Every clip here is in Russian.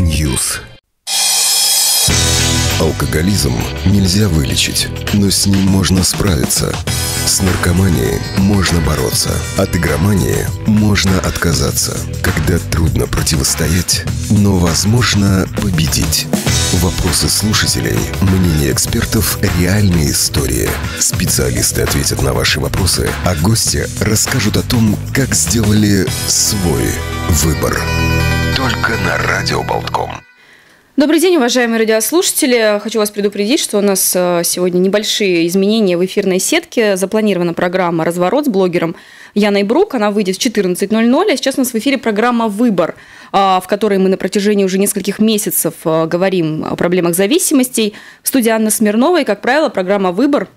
News. Алкоголизм нельзя вылечить, но с ним можно справиться. С наркоманией можно бороться, от игромании можно отказаться. Когда трудно противостоять, но возможно победить. Вопросы слушателей, мнения экспертов, реальные истории. Специалисты ответят на ваши вопросы, а гости расскажут о том, как сделали свой выбор. Только на радиобалком. Добрый день, уважаемые радиослушатели. Хочу вас предупредить, что у нас сегодня небольшие изменения в эфирной сетке. Запланирована программа «Разворот» с блогером Яной Брук. Она выйдет в 14:00, а сейчас у нас в эфире программа «Выбор», в которой мы на протяжении уже нескольких месяцев говорим о проблемах зависимостей. В студии Анна Смирнова, и, как правило, программа «Выбор»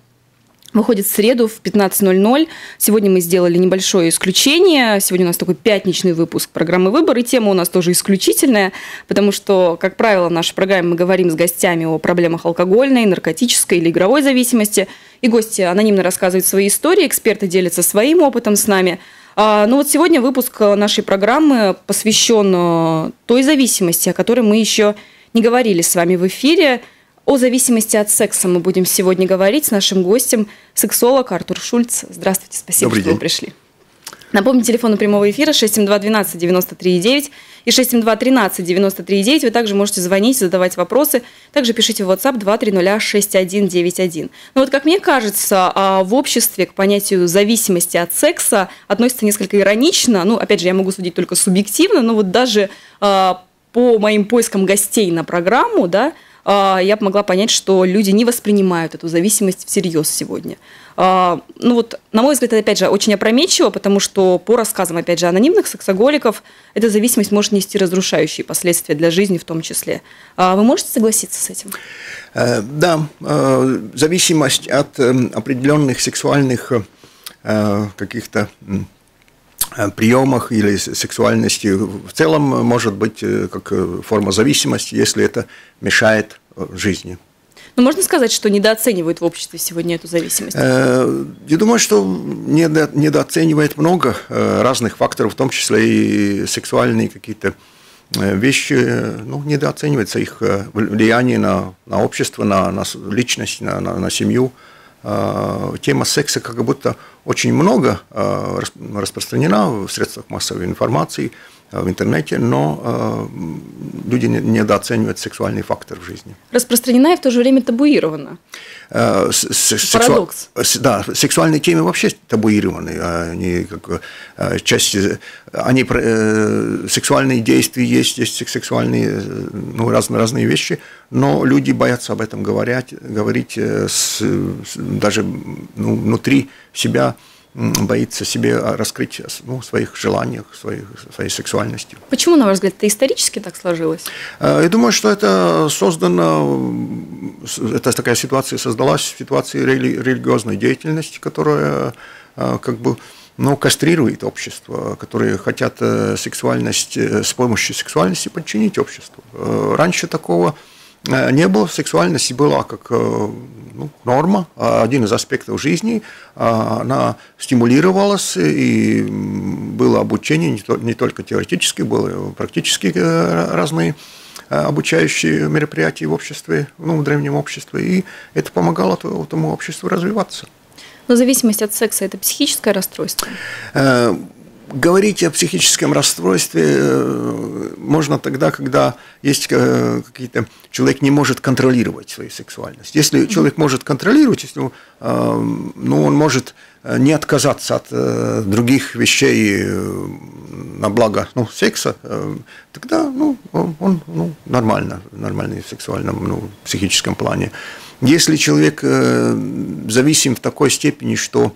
выходит в среду в 15:00. Сегодня мы сделали небольшое исключение. Сегодня у нас такой пятничный выпуск программы «Выбор». И тема у нас тоже исключительная, потому что, как правило, в нашей программе мы говорим с гостями о проблемах алкогольной, наркотической или игровой зависимости. И гости анонимно рассказывают свои истории, эксперты делятся своим опытом с нами. Но вот сегодня выпуск нашей программы посвящен той зависимости, о которой мы еще не говорили с вами в эфире. О зависимости от секса мы будем сегодня говорить с нашим гостем, сексолог Артур Шульц. Здравствуйте, спасибо, что вы пришли. Напомню, телефон прямого эфира 672-12-93-9 и 672-13-93-9. Вы также можете звонить, задавать вопросы. Также пишите в WhatsApp 230-6191. Но вот, как мне кажется, в обществе к понятию зависимости от секса относится несколько иронично. Ну, опять же, я могу судить только субъективно, но вот даже по моим поискам гостей на программу, да, я могла понять, что люди не воспринимают эту зависимость всерьез сегодня. Ну вот, на мой взгляд, это, опять же, очень опрометчиво, потому что по рассказам, опять же, анонимных сексоголиков, эта зависимость может нести разрушающие последствия для жизни в том числе. Вы можете согласиться с этим? Да, зависимость от определенных сексуальных каких-то приемах или сексуальности в целом может быть как форма зависимости, если это мешает жизни. Но можно сказать, что недооценивают в обществе сегодня эту зависимость? Я думаю, что недооценивает много разных факторов, в том числе и сексуальные какие-то вещи, ну, недооценивается их влияние на общество, на личность, на семью. Тема секса как будто очень много распространена в средствах массовой информации, в интернете, но люди недооценивают сексуальный фактор в жизни. Распространена и в то же время табуирована. Парадокс. Да, сексуальные темы вообще табуированы. Они, как, часть, они, сексуальные действия есть сексуальные, ну, разные вещи, но люди боятся об этом говорить даже, ну, внутри себя, боится себе раскрыть, ну, своих желаниях, своей сексуальности. Почему, на ваш взгляд, это исторически так сложилось? Я думаю, что это такая ситуация создалась в ситуации религиозной деятельности, которая как бы, ну, кастрирует общество, которые хотят сексуальность, с помощью сексуальности подчинить обществу. Раньше такого не было, сексуальности была как, ну, норма, один из аспектов жизни, она стимулировалась, и было обучение не только теоретическое, было практически разные обучающие мероприятия в обществе, ну, в древнем обществе, и это помогало этому обществу развиваться. Но зависимость от секса – это психическое расстройство? Говорить о психическом расстройстве можно тогда, когда есть какие-то... Человек не может контролировать свою сексуальность. Если человек может контролировать, если, ну, он может не отказаться от других вещей на благо, ну, секса, тогда, ну, он, ну, нормальный в сексуальном, ну, психическом плане. Если человек зависим в такой степени, что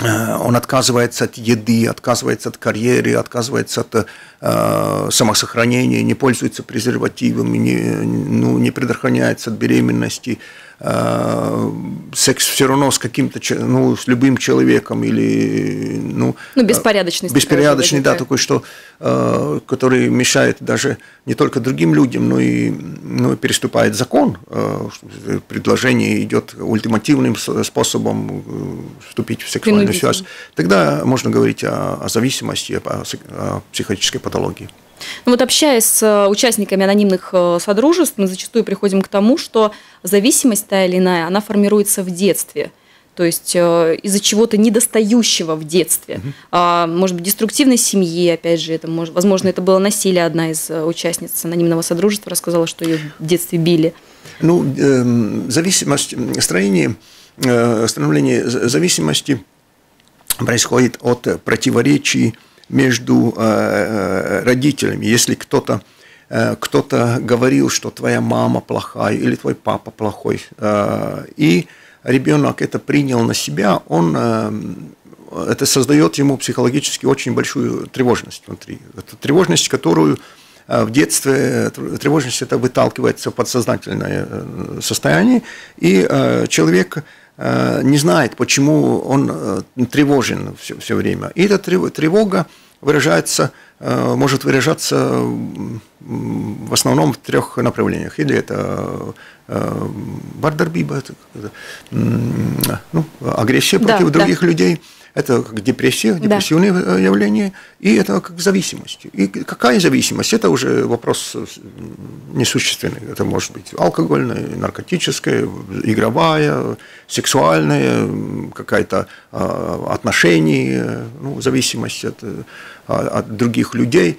он отказывается от еды, отказывается от карьеры, отказывается от самосохранения, не пользуется презервативами, не предохраняется от беременности. Секс все равно с каким-то, ну, с любым человеком или... Ну, беспорядочный, да, такой, что, который мешает даже не только другим людям, но и переступает закон. Предложение идет ультимативным способом вступить в сексуальную связь. Тогда можно говорить о зависимости, о психической патологии. Ну, вот общаясь с участниками анонимных содружеств, мы зачастую приходим к тому, что зависимость та или иная, она формируется в детстве. То есть из-за чего-то недостающего в детстве. Может быть, деструктивной семьи, опять же, это, возможно, это было насилие. Одна из участниц анонимного содружества рассказала, что ее в детстве били. Ну, зависимость, становление зависимости происходит от противоречий между родителями. Если кто-то говорил, что твоя мама плохая или твой папа плохой, и ребенок это принял на себя, это создает ему психологически очень большую тревожность внутри. Это тревожность, которую в детстве, тревожность это выталкивается в подсознательное состояние, и человек не знает, почему он тревожен все время. И эта тревога может выражаться в основном в трех направлениях. Или это вардербиба, агрессия против других людей, это как депрессия, депрессивные явления, и это как зависимость. И какая зависимость? Это уже вопрос несущественный. Это может быть алкогольная, наркотическая, игровая, сексуальная, какая-то отношения, зависимость от других людей.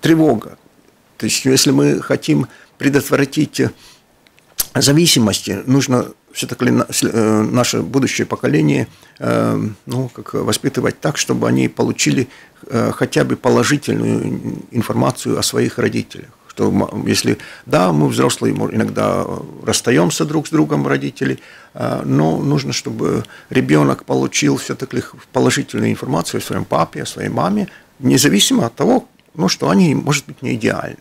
Тревога. То есть, если мы хотим предотвратить зависимости, нужно все-таки наше будущее поколение воспитывать так, чтобы они получили хотя бы положительную информацию о своих родителях. Что если, да, мы взрослые иногда расстаемся друг с другом, родители, но нужно, чтобы ребенок получил все-таки положительную информацию о своем папе, о своей маме, независимо от того, что они, может быть, не идеальны.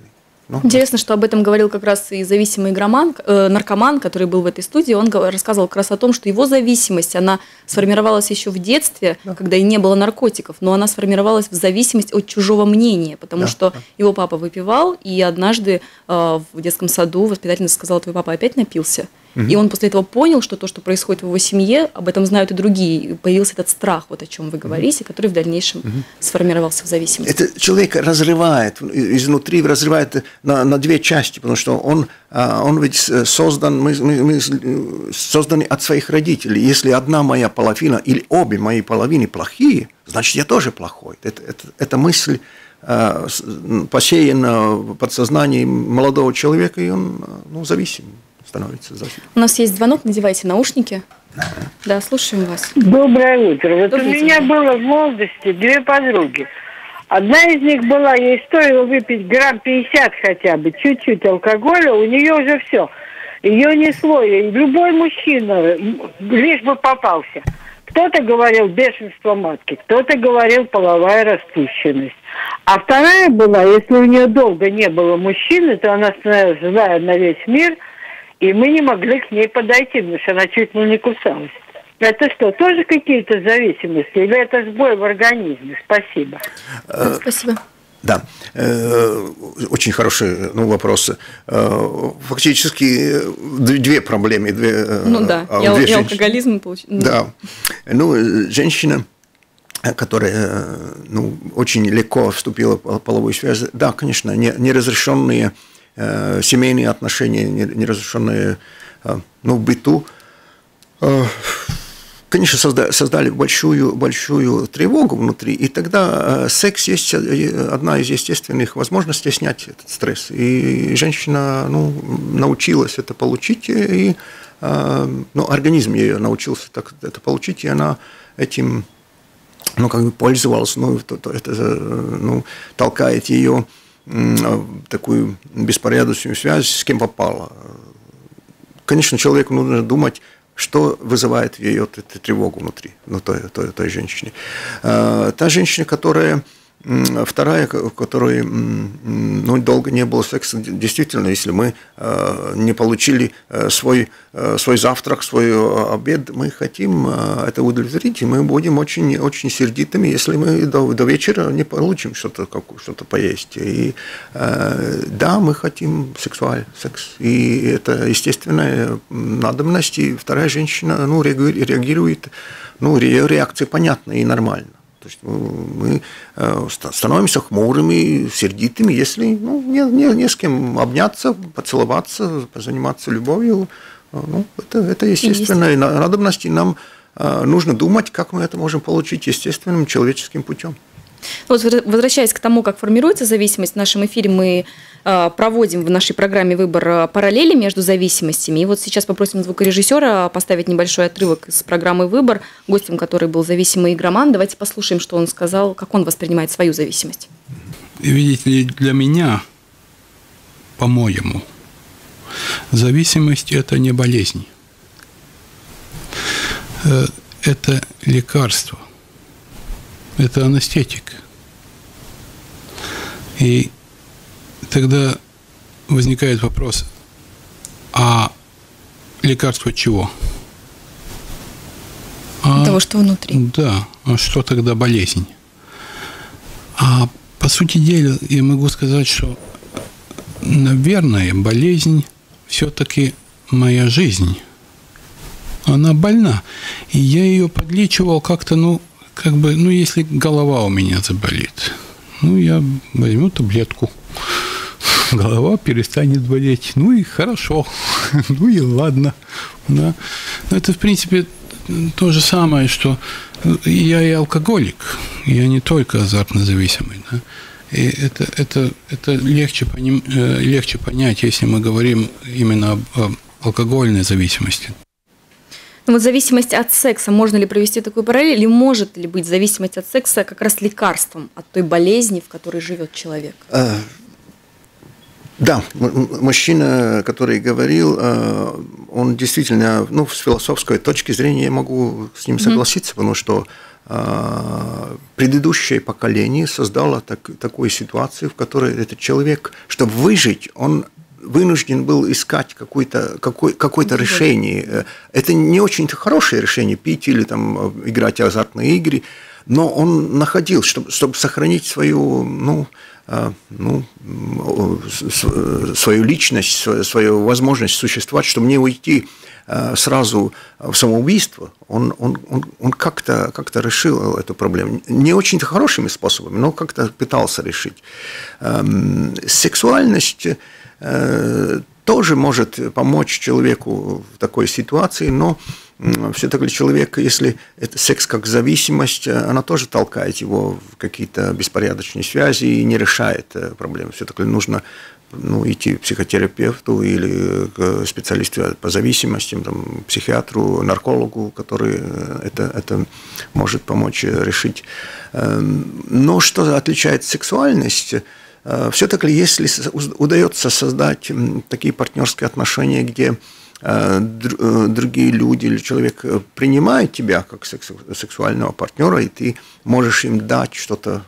Интересно, что об этом говорил как раз и зависимый наркоман, который был в этой студии. Он рассказывал как раз о том, что его зависимость, она сформировалась еще в детстве, когда и не было наркотиков, но она сформировалась в зависимость от чужого мнения, потому что его папа выпивал, и однажды в детском саду воспитательница сказала: твой папа опять напился. И он после этого понял, что то, что происходит в его семье, об этом знают и другие. И появился этот страх, вот о чем вы говорите, который в дальнейшем сформировался в зависимости. Это человек разрывает, изнутри разрывает на две части, потому что он ведь создан, мы созданы от своих родителей. Если одна моя половина или обе мои половины плохие, значит, я тоже плохой. Это мысль посеяна в подсознании молодого человека, и он зависим. У нас есть звонок, надевайте наушники. Да, слушаем вас. Доброе утро. Вот у меня было в молодости две подруги. Одна из них была, ей стоило выпить грамм 50 хотя бы, чуть-чуть алкоголя, у нее уже все. Ее несло, и любой мужчина, лишь бы попался. Кто-то говорил бешенство матки, кто-то говорил половая распущенность. А вторая была, если у нее долго не было мужчины, то она становилась злая на весь мир, и мы не могли к ней подойти, потому что она чуть не кусалась. Это что, тоже какие-то зависимости? Или это сбой в организме? Спасибо. Спасибо. Да, очень хорошие вопросы. Фактически две проблемы. Две алкоголизм получил. Да. Женщина, которая очень легко вступила в половую связь, да, конечно, неразрешенные семейные отношения, неразрешенные в быту, конечно, создали большую тревогу внутри, и тогда секс есть одна из естественных возможностей снять этот стресс. И женщина научилась это получить, и организм ее научился это получить, и она этим пользовалась, толкает ее такую беспорядочную связь с кем попало. Конечно, человеку нужно думать, что вызывает ее тревогу внутри, той женщины. Та женщина, которая долго не было секса, действительно, если мы не получили свой завтрак, свой обед, мы хотим это удовлетворить, и мы будем очень, очень сердитыми, если мы до вечера не получим что-то поесть. И да, мы хотим секс, и это естественная надобность, и вторая женщина реагирует, ее реакция понятна и нормальна. То есть мы становимся хмурыми, сердитыми, если не с кем обняться, поцеловаться, заниматься любовью. Ну, это естественная надобность, и нам нужно думать, как мы это можем получить естественным человеческим путем. Вот, возвращаясь к тому, как формируется зависимость, в нашем эфире мы проводим в нашей программе «Выбор» параллели между зависимостями. И вот сейчас попросим звукорежиссера поставить небольшой отрывок из программы «Выбор», гостем которой был зависимый игроман. Давайте послушаем, что он сказал, как он воспринимает свою зависимость. Видите ли, для меня, по-моему, зависимость – это не болезнь. Это лекарство. Это анестетик. И тогда возникает вопрос, а лекарство чего? Того, что внутри. Да, а что тогда болезнь? А по сути дела я могу сказать, что, наверное, болезнь все-таки моя жизнь. Она больна. И я ее подлечивал как-то, если голова у меня заболит, я возьму таблетку, голова перестанет болеть, и хорошо, и ладно. Да. Но это, в принципе, то же самое, что я и алкоголик, я не только азартно зависимый. Да. И это легче понять, если мы говорим именно об алкогольной зависимости. Вот зависимость от секса, можно ли провести такую параллель, или может ли быть зависимость от секса как раз лекарством от той болезни, в которой живет человек? Да, мужчина, который говорил, он действительно, с философской точки зрения я могу с ним согласиться, потому что предыдущее поколение создало такую ситуацию, в которой этот человек, чтобы выжить, он вынужден был искать какое-то решение. Это не очень хорошее решение, пить или играть в азартные игры, но он находил, чтобы сохранить свою личность, свою возможность существовать, чтобы не уйти сразу в самоубийство, он как-то решил эту проблему. Не очень-то хорошими способами, но как-то пытался решить. Сексуальность тоже может помочь человеку в такой ситуации, но все-таки человек, если это секс как зависимость, она тоже толкает его в какие-то беспорядочные связи и не решает проблемы. Все-таки нужно идти к психотерапевту или к специалисту по зависимостям, психиатру, наркологу, который это может помочь решить. Но что отличает сексуальность? Все-таки, если удается создать такие партнерские отношения, где другие люди или человек принимает тебя как сексуального партнера, и ты можешь им дать что-то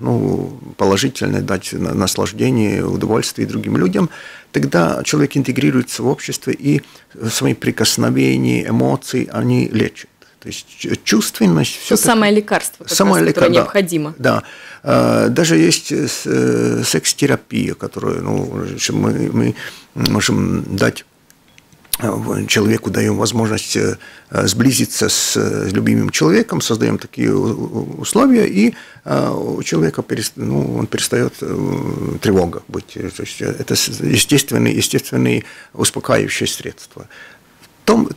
положительное, дать наслаждение, удовольствие другим людям, тогда человек интегрируется в общество, и свои прикосновения, эмоции они лечат. То есть чувственность... Все самое лекарство, которое необходимо. Да. Даже есть секс-терапия, которую мы можем дать... Человеку даем возможность сблизиться с любимым человеком, создаем такие условия, и у человека перестает тревога быть. То есть это естественные успокаивающие средства. Но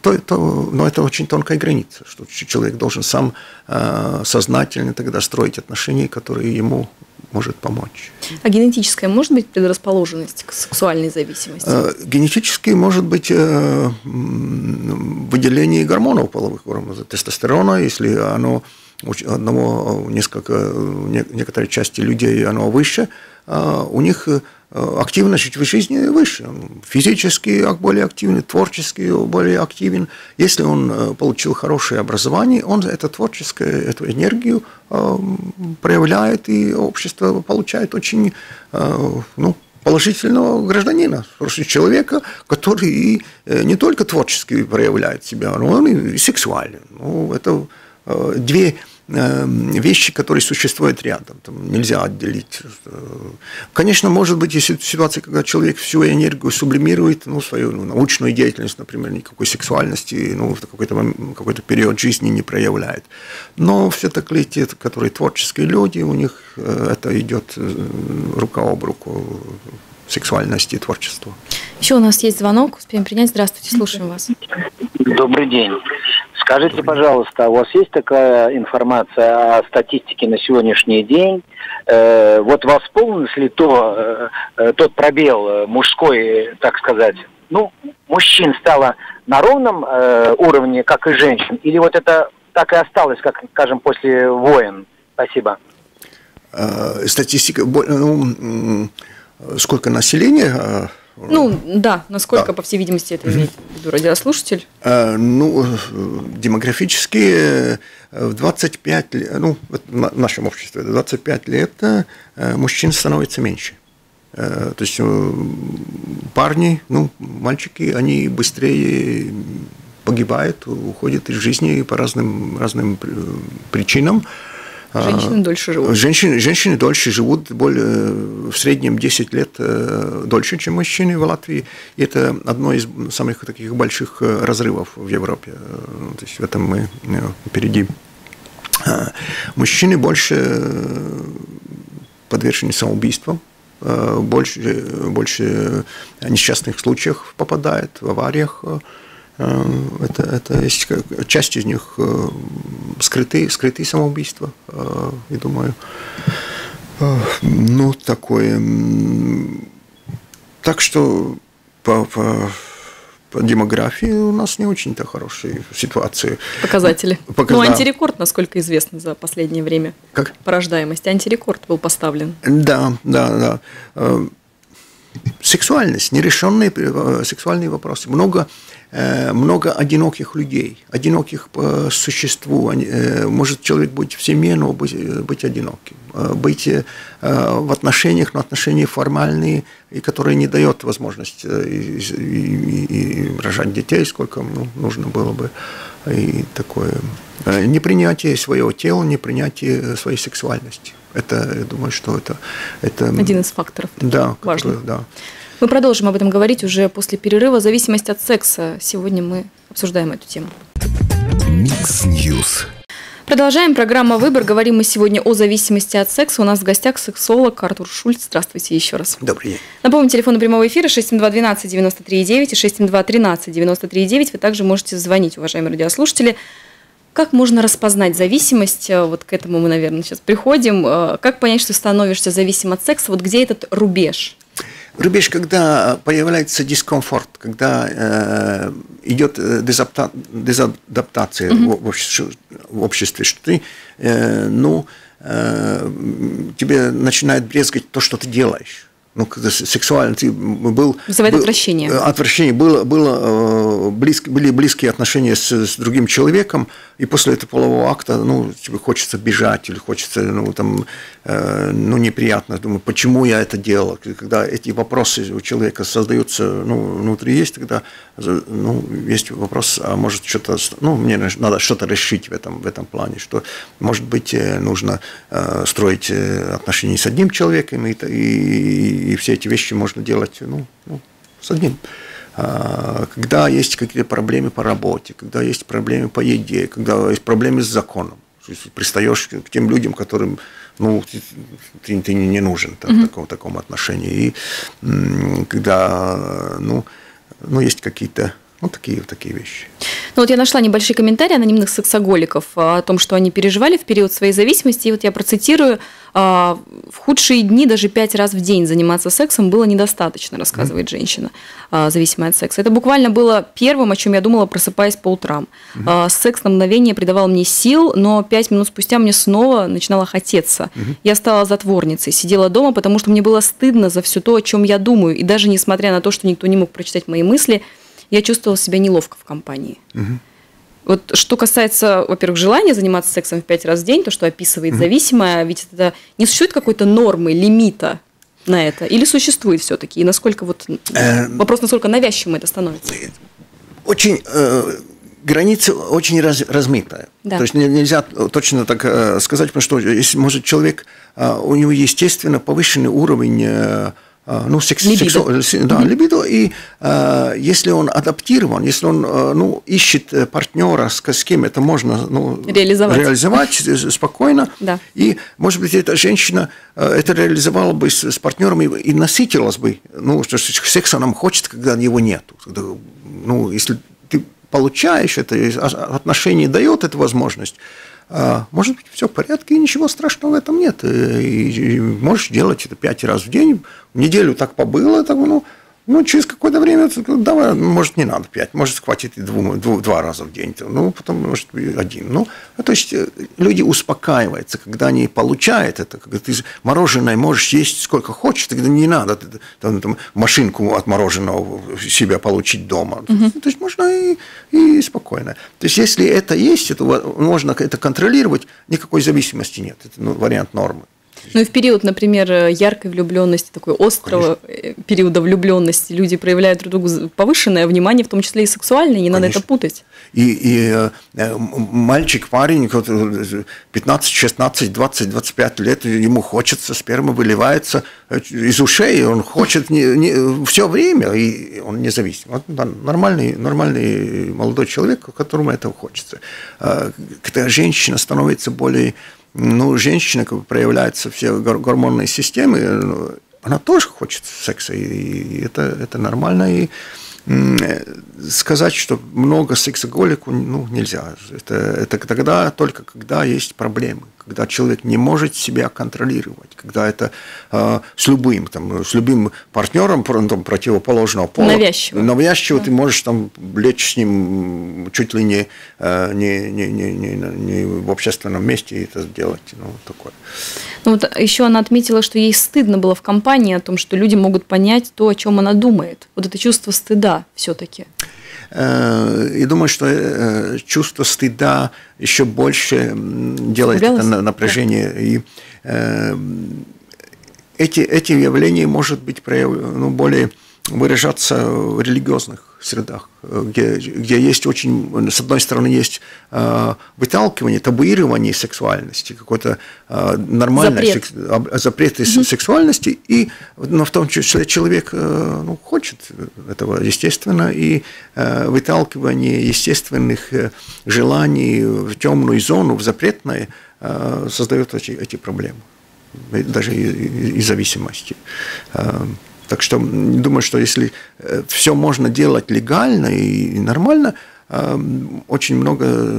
это очень тонкая граница, что человек должен сам сознательно тогда строить отношения, которые ему может помочь. А генетическая может быть предрасположенность к сексуальной зависимости? Генетически может быть выделение гормонов, половых гормонов, тестостерона, если оно некоторой части людей оно выше, у них активность в жизни выше. Он физически более активен, творчески более активен. Если он получил хорошее образование, он эту энергию проявляет, и общество получает очень положительного гражданина, просто человека, который не только творчески проявляет себя, но он и сексуален. Это две вещи, которые существуют рядом. Там нельзя отделить. Конечно, может быть, если ситуация, когда человек всю энергию сублимирует, ну, свою научную деятельность, например, никакой сексуальности, ну, в какой-то период жизни не проявляет. Но все-таки те, которые творческие люди, у них это идет рука об руку, сексуальности и творчества. Еще у нас есть звонок, успеем принять. Здравствуйте, слушаем вас. Добрый день. Скажите, пожалуйста, у вас есть такая информация о статистике на сегодняшний день? Вот восполнилось ли тот пробел мужской, так сказать, ну, мужчин стало на ровном уровне, как и женщин? Или вот это так и осталось, как, скажем, после войн? Спасибо. Статистика... Сколько населения? Ну, да, насколько, да, по всей видимости, это имеет в виду радиослушатель? Ну, демографически в 25 лет, ну, в нашем обществе, в 25 лет мужчин становится меньше. То есть парни, ну, мальчики, они быстрее погибают, уходят из жизни по разным причинам. Женщины дольше живут. Женщины дольше живут, более, в среднем 10 лет дольше, чем мужчины в Латвии. И это одно из самых таких больших разрывов в Европе. То есть в этом мы впереди. Мужчины больше подвержены самоубийствам, больше несчастных случаев попадает, в авариях. Это есть часть из них скрытые самоубийства, я думаю. Ну, такое. Так что по демографии у нас не очень-то хорошие ситуации. Показатели. Ну, антирекорд, насколько известно, за последнее время. Как? По рождаемости. Антирекорд был поставлен. Да. Сексуальность, нерешенные сексуальные вопросы. Много одиноких людей, одиноких по существу. Может человек быть в семье, но быть одиноким. Быть в отношениях, но отношения формальные, и которые не дают возможность и рожать детей, сколько, ну, нужно было бы. И такое непринятие своего тела, непринятие своей сексуальности. Это, я думаю, что это один из факторов. Да, важно. Да. Мы продолжим об этом говорить уже после перерыва. Зависимость от секса. Сегодня мы обсуждаем эту тему. Микс Ньюс. Продолжаем. Программа «Выбор». Говорим мы сегодня о зависимости от секса. У нас в гостях сексолог Артур Шульц. Здравствуйте еще раз. Добрый день. Напомню, телефон прямого эфира 672-12-93-9 и 672-13-93-9. Вы также можете звонить, уважаемые радиослушатели. Как можно распознать зависимость? Вот к этому мы, наверное, сейчас приходим. Как понять, что становишься зависим от секса? Вот где этот рубеж? Рубеж, когда появляется дискомфорт, когда идет дезадаптация в обществе, что ты, тебе начинает брезгать то, что ты делаешь. Ну, когда сексуально ты был... Вызывает отвращение. Отвращение. Были близкие отношения с другим человеком, и после этого полового акта, ну, тебе хочется бежать, или хочется, ну, там, ну, неприятно. Думаю, почему я это делал? Когда эти вопросы у человека создаются, ну, внутри есть, тогда, ну, есть вопрос, а может, что-то... Ну, мне надо что-то решить в этом плане, что, может быть, нужно строить отношения с одним человеком, и все эти вещи можно делать, ну, с одним. Когда есть какие-то проблемы по работе, когда есть проблемы по еде, когда есть проблемы с законом. Пристаешь к тем людям, которым, ну, ты не нужен в таком отношении. И когда, ну, есть какие-то... Ну, такие вещи. Ну, вот я нашла небольшие комментарии анонимных сексоголиков о том, что они переживали в период своей зависимости. И вот я процитирую: «В худшие дни даже 5 раз в день заниматься сексом было недостаточно», рассказывает женщина, зависимая от секса. «Это буквально было первым, о чем я думала, просыпаясь по утрам. Секс на мгновение придавал мне сил, но 5 минут спустя мне снова начинало хотеться. Я стала затворницей, сидела дома, потому что мне было стыдно за все то, о чем я думаю. И даже несмотря на то, что никто не мог прочитать мои мысли, я чувствовала себя неловко в компании». Вот что касается, во-первых, желания заниматься сексом в 5 раз в день, то, что описывает зависимая, ведь это не существует какой-то нормы, лимита на это? Или существует все-таки? И насколько вот вопрос, насколько навязчивым это становится? Очень граница очень размытая. Да. То есть нельзя точно так сказать, потому что, может, человек, у него естественно повышенный уровень... Ну, либидо, и если он адаптирован, если он ищет партнера, с кем это можно реализовать спокойно, да. И, может быть, эта женщина это реализовала бы с партнером и насытилась бы, что секса нам хочет, когда его нет. Если ты получаешь это, отношения дает эту возможность, может быть, все в порядке, и ничего страшного в этом нет. И можешь делать это 5 раз в день, в неделю так побыло, так, через какое-то время, давай, может, не надо 5, может, хватит и 2 раза в день, потом, может, 1. То есть люди успокаиваются, когда они получают это, когда ты мороженое можешь есть сколько хочешь, тогда не надо машинку от мороженого себя получить дома. То есть можно и спокойно. То есть если это есть, это, можно это контролировать, никакой зависимости нет. Это вариант нормы. Ну и в период, например, яркой влюбленности, такой острого периода влюбленности, люди проявляют друг другу повышенное внимание, в том числе и сексуальное, не надо это путать. И мальчик, парень, 15, 16, 20, 25 лет, ему хочется, сперма выливается из ушей, он хочет все время, и он независим. Вот, да, нормальный молодой человек, которому этого хочется. Когда женщина становится более... женщина, как бы, проявляется все гормонные системы, она тоже хочет секса, и это нормально. И сказать, что много сексоголику, нельзя. Это тогда, только когда есть проблемы, когда человек не может себя контролировать, когда это с любым партнером противоположного пола. Навязчиво да. Ты можешь лечь с ним чуть ли не в общественном месте это сделать. Такое. Еще она отметила, что ей стыдно было в компании о том, что люди могут понять то, о чем она думает. Вот это чувство стыда все-таки. Я думаю, что чувство стыда еще больше делает это напряжение. Да. И эти явления, может быть, более выражаться в религиозных средах, где есть очень, с одной стороны, есть выталкивание, табуирование сексуальности, какой-то нормальный запрет сексуальности, но в том числе человек хочет этого, естественно, и выталкивание естественных желаний в темную зону, в запретное, создает эти проблемы, даже и зависимости. Так что думаю, что если все можно делать легально и нормально, очень много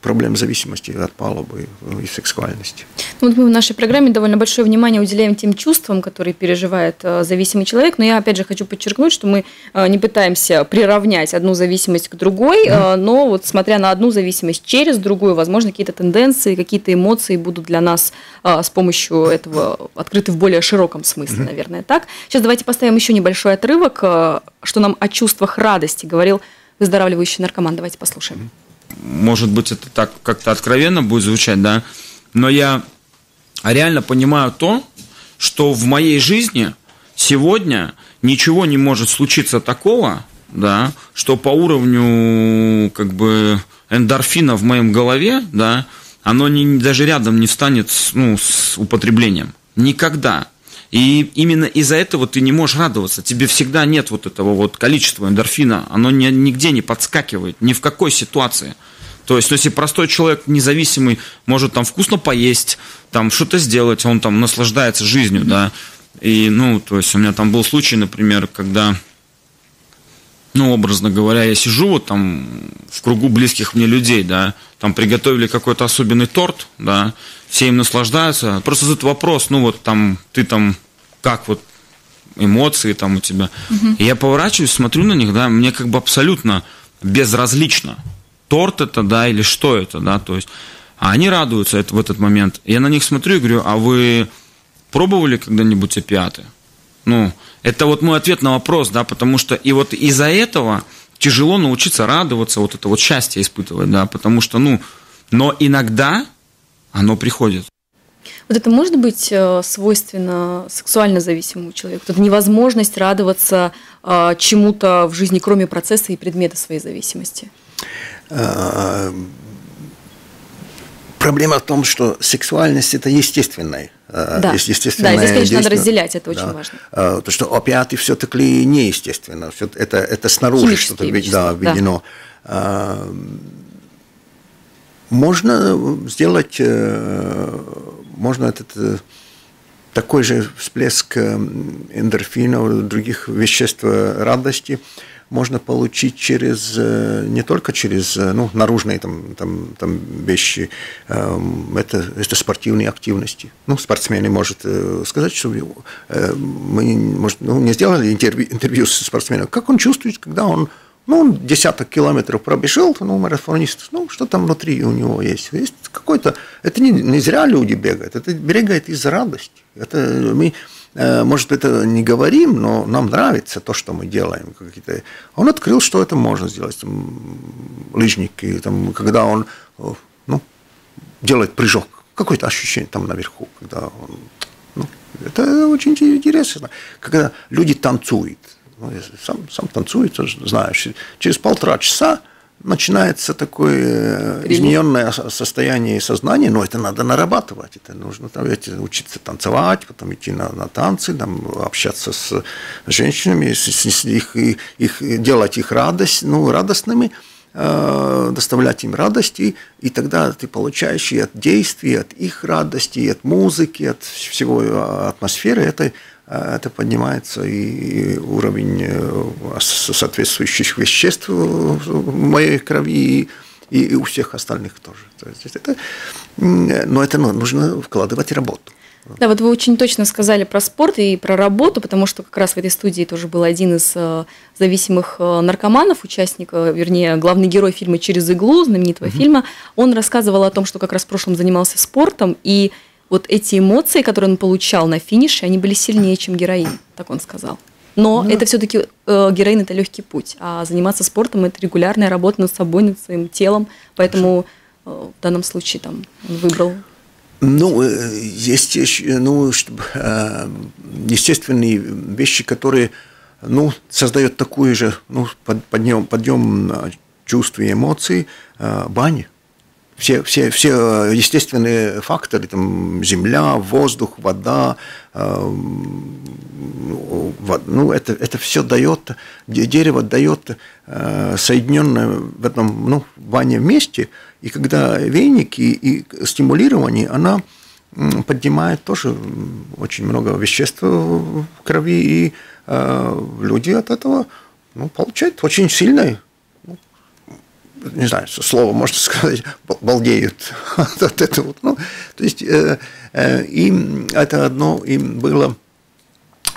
проблем зависимости отпало бы и сексуальности. Мы в нашей программе довольно большое внимание уделяем тем чувствам, которые переживает зависимый человек. Но я опять же хочу подчеркнуть, что мы не пытаемся приравнять одну зависимость к другой, но смотря на одну зависимость через другую, возможно, какие-то тенденции, какие-то эмоции будут для нас с помощью этого открыты в более широком смысле, наверное, так. Сейчас давайте поставим еще небольшой отрывок, что нам о чувствах радости говорил выздоравливающий наркоман. Давайте послушаем. Может быть, это так как-то откровенно будет звучать, да, но я реально понимаю то, что в моей жизни сегодня ничего не может случиться такого, да, что по уровню эндорфина в моем голове, да, оно даже рядом не встанет с употреблением. Никогда. И именно из-за этого ты не можешь радоваться. Тебе всегда нет этого количества эндорфина. Оно нигде не подскакивает, ни в какой ситуации. То есть, если простой человек независимый может вкусно поесть, что-то сделать, он наслаждается жизнью, да. И, то есть, у меня был случай, например, когда, образно говоря, я сижу в кругу близких мне людей, да, приготовили какой-то особенный торт, да, все им наслаждаются. Просто задают вопрос, ты как эмоции у тебя. И я поворачиваюсь, смотрю на них, да, мне абсолютно безразлично, торт это, да, или что это, да, то есть, а они радуются в этот момент. Я на них смотрю и говорю: а вы пробовали когда-нибудь опиаты? Это мой ответ на вопрос, да, потому что и из-за этого тяжело научиться радоваться, это счастье испытывать, да, потому что, но иногда оно приходит. Это может быть свойственно сексуально зависимому человеку? Это невозможность радоваться чему-то в жизни, кроме процесса и предмета своей зависимости? Проблема в том, что сексуальность – это естественное. Да. Естественное, да, здесь, конечно, надо разделять, это очень важно. То, что опиаты все-таки неестественно, это снаружи что-то введено. Да. Можно сделать, можно этот такой же всплеск эндорфинов, других веществ радости, можно получить через, не только через наружные там вещи, это спортивные активности. Спортсмены может сказать, что мы может, не сделали интервью с спортсменом, как он чувствует, когда он, десяток километров пробежал, марафонист, что там внутри у него есть. Есть какой-то, это не зря люди бегают, это бегает из радости. Это мы, может, это не говорим, но нам нравится то, что мы делаем. Он открыл, что это можно сделать. Лыжники, когда он делает прыжок, какое-то ощущение там наверху, когда он, это очень интересно. Когда люди танцуют, я сам танцую, знаешь, через полтора часа начинается такое измененное состояние сознания, но это надо нарабатывать, это нужно учиться танцевать, потом идти на танцы, общаться с женщинами, делать их радость, радостными, доставлять им радость, и тогда ты получаешь и от действий, от их радости, и от музыки, от всего атмосферы, это поднимается и уровень соответствующих веществ в моей крови и у всех остальных тоже. То есть но это нужно вкладывать в работу. Да, вот вы очень точно сказали про спорт и про работу, потому что как раз в этой студии тоже был один из зависимых наркоманов, участник, вернее, главный герой фильма «Через иглу», знаменитого фильма. Он рассказывал о том, что как раз в прошлом занимался спортом, и вот эти эмоции, которые он получал на финише, они были сильнее, чем героин, так он сказал. Но это все-таки героин – это легкий путь, а заниматься спортом – это регулярная работа над собой, над своим телом, поэтому в данном случае он выбрал. Есть естественные вещи, которые создают такую же подъем чувств и эмоций, баня. Все естественные факторы, земля, воздух, вода, это все дает, дерево дает соединенное в этом бане вместе, и когда веник и стимулирование, она поднимает тоже очень много веществ в крови, и люди от этого получают очень сильное, не знаю, слово можно сказать, балдеют от этого. То есть им это одно им было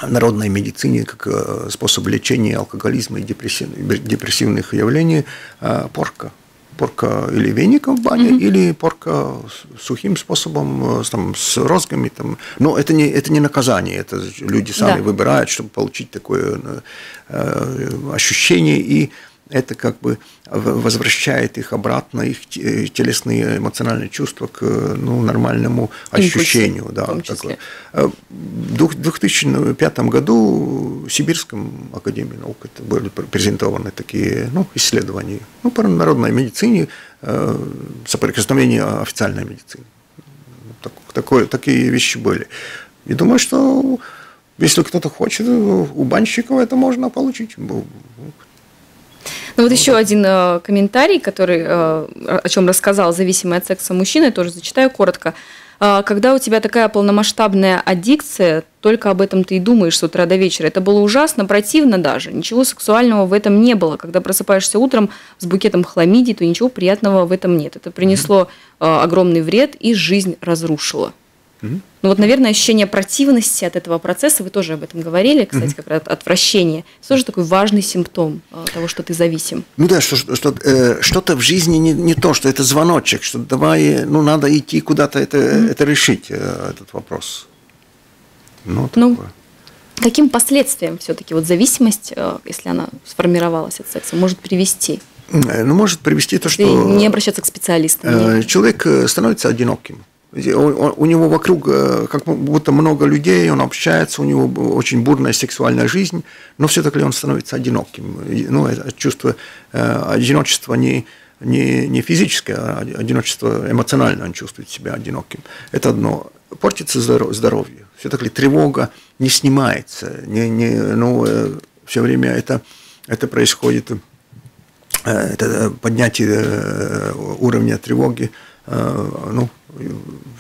в народной медицине как способ лечения алкоголизма и депрессивных явлений порка. Порка или веником в бане, или порка сухим способом, с розгами. Но это не наказание, это люди сами выбирают, чтобы получить такое ощущение, и это как бы возвращает их обратно, их телесные эмоциональные чувства к нормальному ощущению. Да, такое. В 2005 году в Сибирском академии наук были презентованы такие исследования по народной медицине, соприкосновение официальной медицины. Такие вещи были. И думаю, что если кто-то хочет, у банщиков это можно получить. Ну вот еще один комментарий, который, о чем рассказал зависимый от секса мужчина, я тоже зачитаю коротко. Когда у тебя такая полномасштабная аддикция, только об этом ты и думаешь с утра до вечера. Это было ужасно, противно даже. Ничего сексуального в этом не было. Когда просыпаешься утром с букетом хламидий, то ничего приятного в этом нет. Это принесло огромный вред и жизнь разрушило. Ну вот, наверное, ощущение противности от этого процесса, вы тоже об этом говорили, кстати, как раз отвращение, это тоже такой важный симптом того, что ты зависим. Да, что-то в жизни не то, что это звоночек, что давай, надо идти куда-то, это решить, этот вопрос. Каким последствиям все-таки зависимость, если она сформировалась от секса, может привести? Может привести то, что... И не обращаться к специалистам. Человек становится одиноким. У него вокруг как будто много людей, он общается, у него очень бурная сексуальная жизнь, но все-таки он становится одиноким. Чувство одиночества не не физическое, а одиночество эмоционально, он чувствует себя одиноким. Это одно. Портится здоровье. Все-таки тревога не снимается. Все время это происходит, это поднятие уровня тревоги,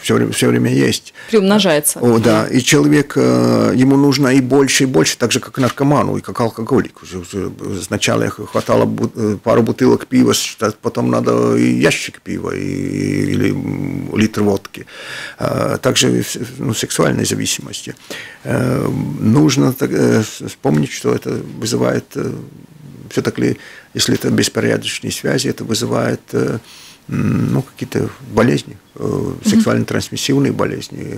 все время есть. Приумножается. О, да, и человек, ему нужно и больше, так же, как наркоману, и как алкоголику. Сначала хватало пару бутылок пива, потом надо и ящик пива, или литр водки. Также сексуальной зависимости. Нужно вспомнить, что это вызывает, все-таки, если это беспорядочные связи, это вызывает... какие-то болезни, сексуально-трансмиссивные болезни,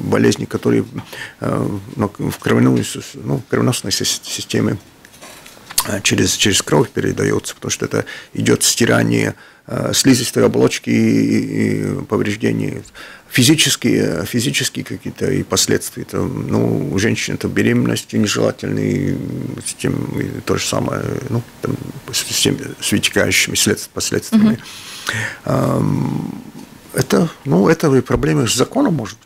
болезни, которые в кровеносной системе через кровь передаются, потому что это идет стирание слизистой оболочки и повреждения. Физические какие-то и последствия. У женщин это беременность нежелательная, и то же самое, с вытекающими последствиями. Это и проблемы с законом, может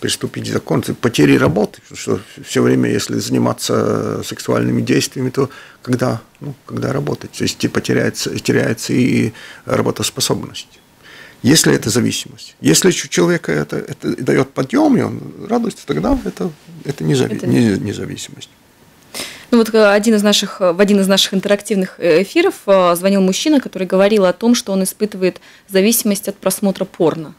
переступить закон, потери работы, что все время, если заниматься сексуальными действиями, то когда работать, то есть теряется и работоспособность. Если это зависимость. Если у человека это дает подъем, и он радуется, тогда это независимость. В один из наших интерактивных эфиров звонил мужчина, который говорил о том, что он испытывает зависимость от просмотра порно.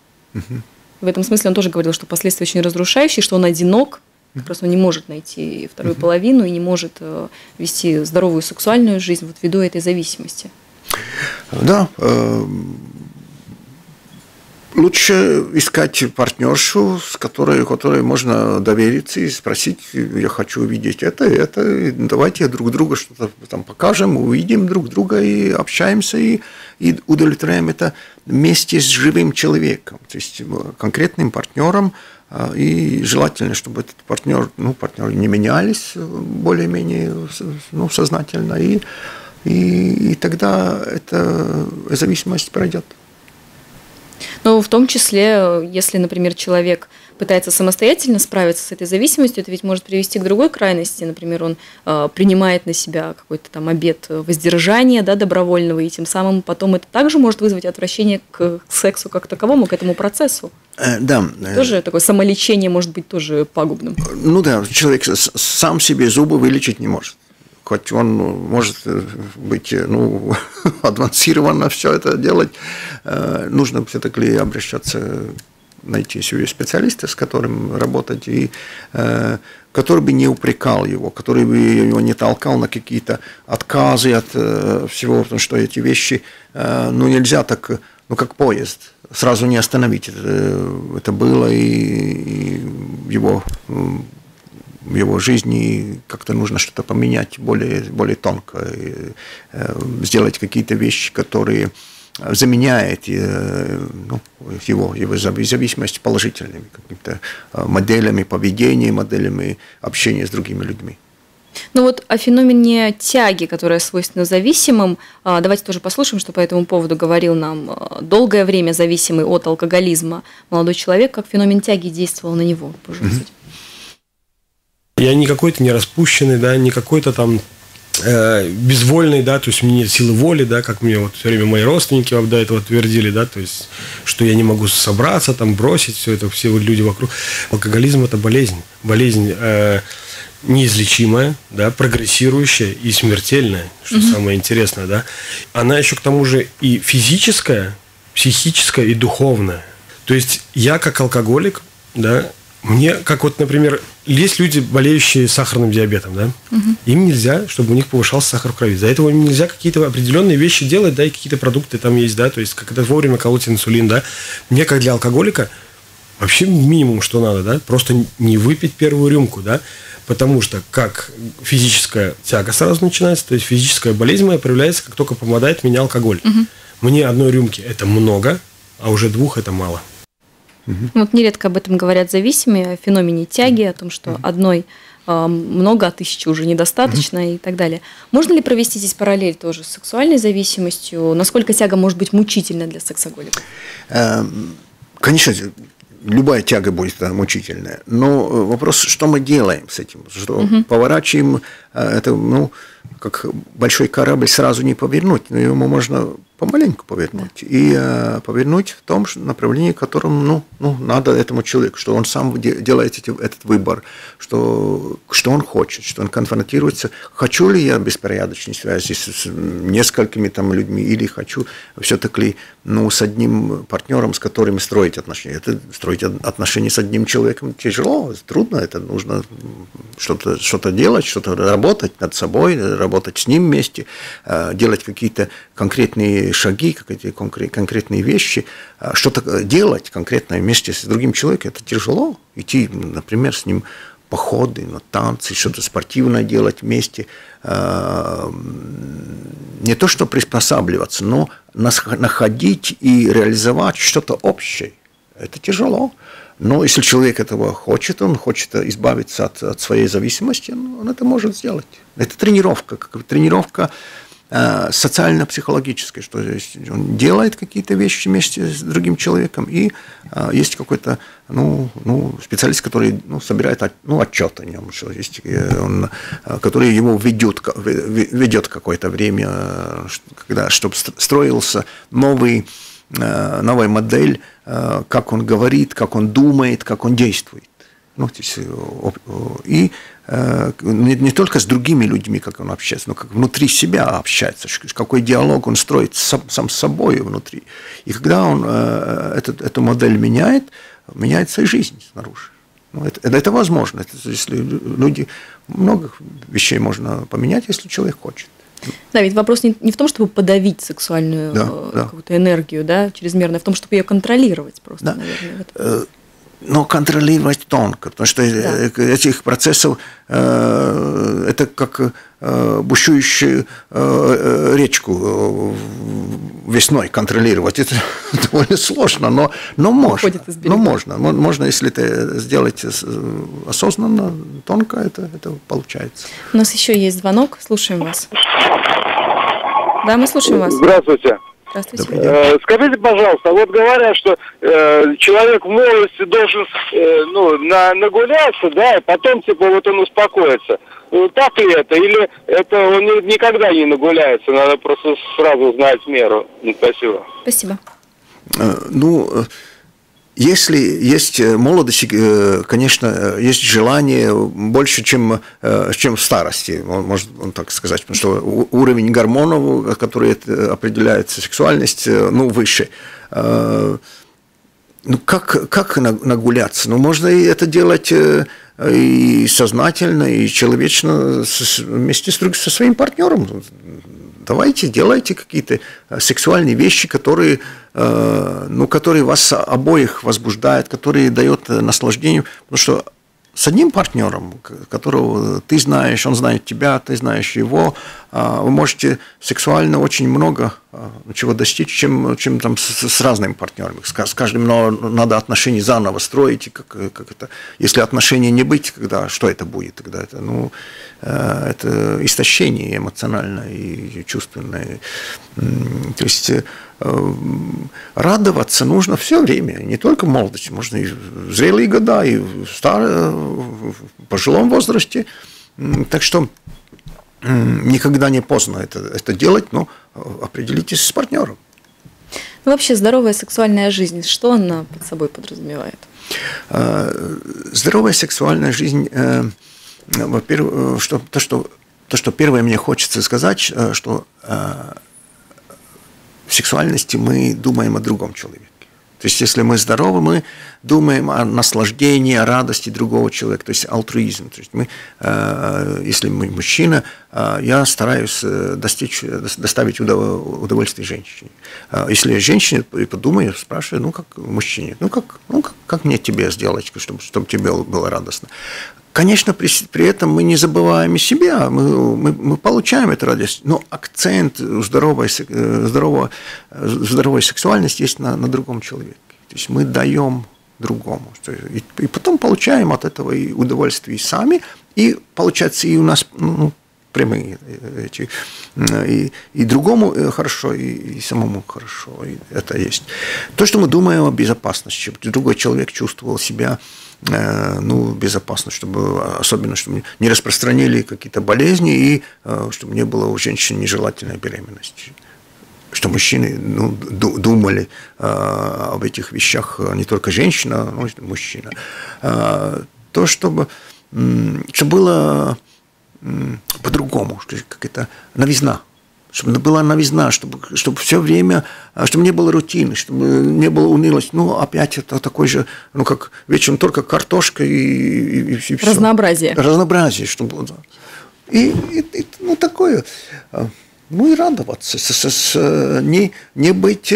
В этом смысле он тоже говорил, что последствия очень разрушающие, что он одинок, как раз он не может найти вторую половину и не может вести здоровую сексуальную жизнь ввиду этой зависимости. Да. Лучше искать партнершу, которой можно довериться и спросить: я хочу увидеть это, давайте друг другу что-то там покажем, увидим друг друга и общаемся, и удовлетворяем это вместе с живым человеком, то есть конкретным партнером, и желательно, чтобы этот партнеры не менялись более-менее сознательно, и тогда эта зависимость пройдет. Но в том числе, если, например, человек пытается самостоятельно справиться с этой зависимостью, это ведь может привести к другой крайности. Например, он принимает на себя какой-то там обет воздержания, добровольного, и тем самым потом это также может вызвать отвращение к сексу как таковому, к этому процессу. Да. Тоже такое самолечение может быть тоже пагубным. Человек сам себе зубы вылечить не может. Хоть он может быть адвансированно все это делать, нужно все-таки обращаться, найти себе специалиста, с которым работать, и который бы не упрекал его, который бы его не толкал на какие-то отказы от всего, потому что эти вещи нельзя так, как поезд, сразу не остановить. Это было и в его жизни, как-то нужно что-то поменять более тонко, сделать какие-то вещи, которые заменяют его зависимость положительными какими-то моделями поведения, моделями общения с другими людьми. О феномене тяги, которая свойственна зависимым, давайте тоже послушаем, что по этому поводу говорил нам долгое время зависимый от алкоголизма молодой человек, как феномен тяги действовал на него. Пожалуйста. Я не какой-то не распущенный, да, не какой-то там безвольный, да, то есть у меня нет силы воли, да, как мне все время мои родственники до этого твердили, да, то есть, что я не могу собраться, там, бросить все это, все люди вокруг. Алкоголизм – это болезнь неизлечимая, да, прогрессирующая и смертельная, что самое интересное, да. Она еще к тому же и физическая, психическая и духовная. То есть я как алкоголик, да, мне, как например, есть люди, болеющие сахарным диабетом, да? Им нельзя, чтобы у них повышался сахар в крови. Из-за этого им нельзя какие-то определенные вещи делать, да, и какие-то продукты там есть, да, то есть когда вовремя колоть инсулин, да. Мне, как для алкоголика, вообще минимум, что надо, да, просто не выпить первую рюмку, да, потому что как физическая тяга сразу начинается, то есть физическая болезнь моя проявляется, как только помадает меня алкоголь. Мне одной рюмки это много, а уже двух это мало. Нередко об этом говорят зависимые, о феномене тяги, о том, что одной много, а тысячи уже недостаточно и так далее. Можно ли провести здесь параллель тоже с сексуальной зависимостью? Насколько тяга может быть мучительна для сексоголика? Конечно, любая тяга будет мучительная. Но вопрос, что мы делаем с этим? Что поворачиваем, это, ну, как большой корабль сразу не повернуть, но его можно помаленьку повернуть. И повернуть в том направлении, в котором надо этому человеку, что он сам делает этот выбор, что он хочет, что он конфронтируется. Хочу ли я беспорядочной связи с несколькими там людьми, или хочу все-таки с одним партнером, с которым строить отношения. Это строить отношения с одним человеком тяжело, трудно, это нужно что-то делать, что-то работать над собой, работать с ним вместе, делать какие-то конкретные шаги, какие-то конкретные вещи, что-то делать конкретно вместе с другим человеком, это тяжело. Идти, например, с ним походы, на танцы, что-то спортивное делать вместе. Не то, что приспосабливаться, но находить и реализовать что-то общее. Это тяжело. Но если человек этого хочет, он хочет избавиться от своей зависимости, он это может сделать. Это тренировка, социально-психологическая, что он делает какие-то вещи вместе с другим человеком, и есть какой-то специалист, который собирает отчет о нем, что есть, он, который его ведет какое-то время, чтобы строился новая модель, как он говорит, как он думает, как он действует. И не только с другими людьми, как он общается, но как внутри себя общается, какой диалог он строит сам с собой внутри. И когда он эту модель меняет, меняется и жизнь снаружи. Это возможно. Если люди, много вещей можно поменять, если человек хочет. Да, ведь вопрос не в том, чтобы подавить сексуальную какую-то энергию, чрезмерно, а в том, чтобы ее контролировать просто, наверное. Но контролировать тонко, потому что этих процессов, это как бушующую речку весной контролировать. Это довольно сложно, но можно. Можно, если это сделать осознанно, тонко, это получается. У нас еще есть звонок, слушаем вас. Да, мы слушаем вас. Здравствуйте. Скажите, пожалуйста, вот говорят, что человек в молодости должен нагуляться, и потом он успокоится. Так ли это? Или это он никогда не нагуляется? Надо просто сразу знать меру. Спасибо. Спасибо. Если есть молодость, конечно, есть желание больше, чем в старости, можно так сказать, потому что уровень гормонов, который определяет сексуальность, выше. Как нагуляться? Можно и это делать и сознательно, и человечно вместе со своим партнером. Давайте, делайте какие-то сексуальные вещи, которые вас обоих возбуждают, которые дают наслаждение. Потому что с одним партнером, которого ты знаешь, он знает тебя, ты знаешь его, вы можете сексуально очень много чего достичь, чем там с разными партнерами. С каждым надо отношения заново строить. Как это? Если отношений не быть, что это будет? Тогда это истощение эмоциональное и чувственное. То есть радоваться нужно все время, не только в молодости, можно и в зрелые года, и в пожилом возрасте. Так что никогда не поздно это делать, но определитесь с партнером. Вообще здоровая сексуальная жизнь, что она под собой подразумевает? Здоровая сексуальная жизнь, во-первых, то, что первое мне хочется сказать, что в сексуальности мы думаем о другом человеке. То есть, если мы здоровы, мы думаем о наслаждении, о радости другого человека, то есть алтруизм. То есть мы, если мы мужчина, я стараюсь доставить удовольствие женщине. Если я женщина, подумаю, спрашиваю, как мужчине, как мне тебе сделать, чтобы тебе было радостно. Конечно, при этом мы не забываем и себя, мы получаем эту радость, но акцент здоровой сексуальности есть на другом человеке. То есть мы даем другому. И потом получаем от этого и удовольствие и сами, и получается и у нас прямые эти, и другому хорошо, и самому хорошо. И это есть. То, что мы думаем о безопасности, чтобы другой человек чувствовал себя безопасно, чтобы особенно, чтобы не распространили какие-то болезни, и чтобы не было у женщин нежелательной беременности. Что мужчины думали об этих вещах не только женщина, но и мужчина. То, чтобы было по-другому, какая-то новизна. Чтобы была новизна, чтобы все время, чтобы не было рутины, чтобы не было унылости. Опять это такой же, как вечером только картошка и все. Разнообразие. Разнообразие, чтобы... И такое... и радоваться, не быть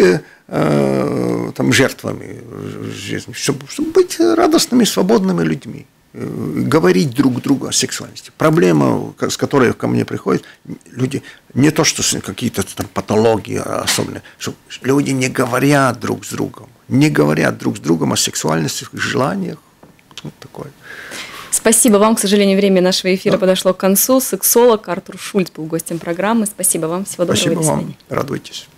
жертвами жизни, чтобы быть радостными, свободными людьми, говорить друг другу о сексуальности. Проблема, с которой ко мне приходят люди, не то, что какие-то патологии особенные, что люди не говорят друг с другом о сексуальности, желаниях, такое. Спасибо вам. К сожалению, время нашего эфира подошло к концу. Сексолог Артур Шульц был гостем программы. Спасибо вам. Всего доброго. Спасибо вам. Радуйтесь.